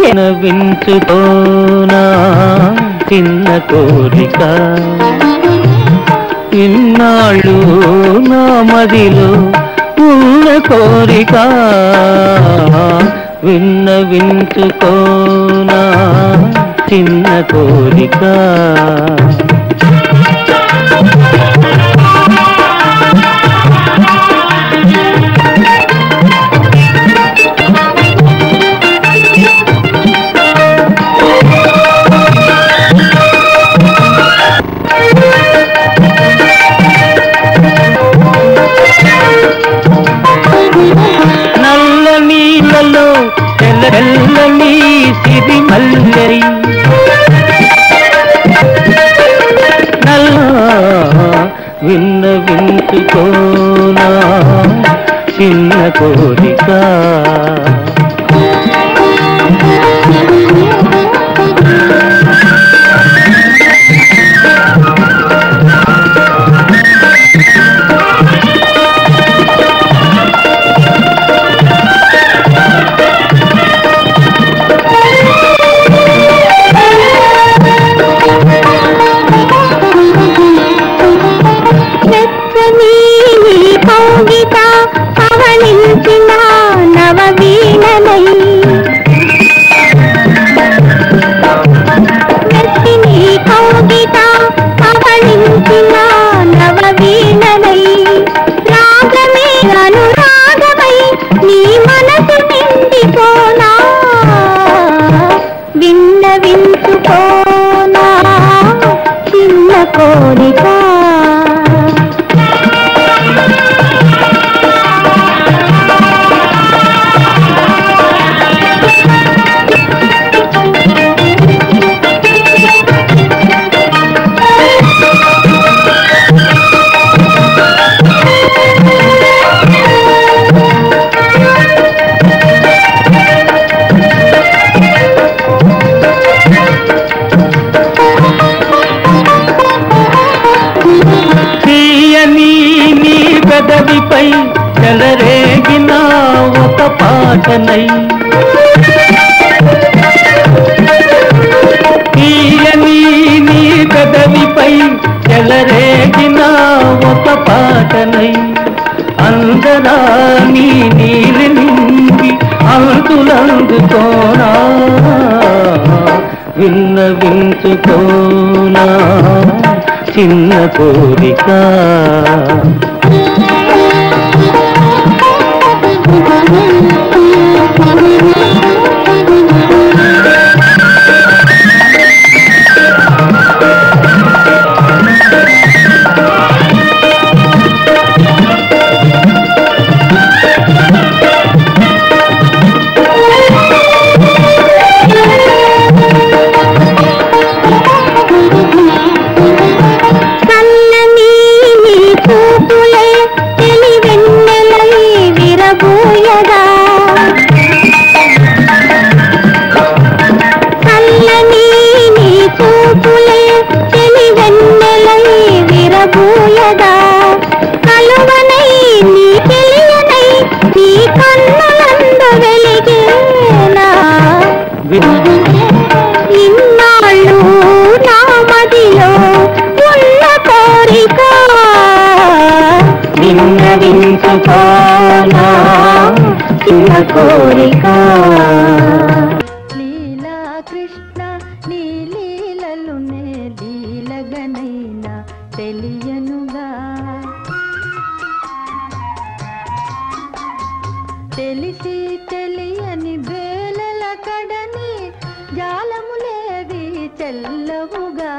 విన్న వించుకోనా చిన్న కోరిక ఇన్నాళ్ళు నా మదిలో ఉన్న కోరిక విన్న వించుకోనా చిన్న కోరిక విన్న వించుకోనా చిన్న కోరిక అందుకోనా విన్న వించుకోనా చిన్న కోరిక लीला कृष्ण नी लीललुने लीलगनैना तेलियनुगा तेलिसी तेलियनि बेलल कडनी जालमुलेवी चल्लवुगा।